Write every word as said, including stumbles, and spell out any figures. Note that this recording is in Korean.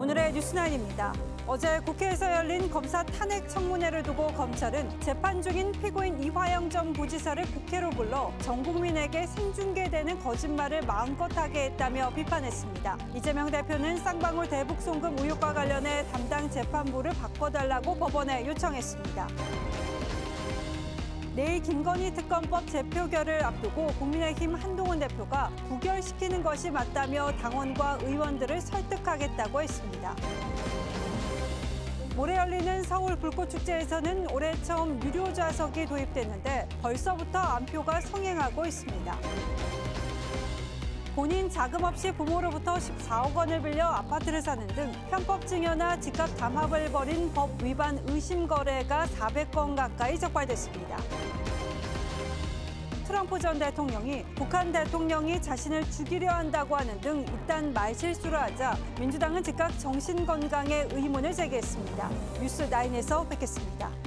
오늘의 뉴스나인입니다. 어제 국회에서 열린 검사 탄핵 청문회를 두고 검찰은 재판 중인 피고인 이화영 전 부지사를 국회로 불러 전 국민에게 생중계되는 거짓말을 마음껏 하게 했다며 비판했습니다. 이재명 대표는 쌍방울 대북 송금 의혹과 관련해 담당 재판부를 바꿔달라고 법원에 요청했습니다. 내일 김건희 특검법 재표결을 앞두고 국민의힘 한동훈 대표가 부결시키는 것이 맞다며 당원과 의원들을 설득하겠다고 했습니다. 모레 열리는 서울 불꽃축제에서는 올해 처음 유료 좌석이 도입됐는데 벌써부터 안표가 성행하고 있습니다. 본인 자금 없이 부모로부터 십사억 원을 빌려 아파트를 사는 등 편법 증여나 집값 담합을 벌인 법 위반 의심 거래가 사백 건 가까이 적발됐습니다. 트럼프 전 대통령이 북한 대통령이 자신을 죽이려 한다고 하는 등 잇단 말실수를 하자 민주당은 즉각 정신건강에 의문을 제기했습니다. 뉴스나인에서 뵙겠습니다.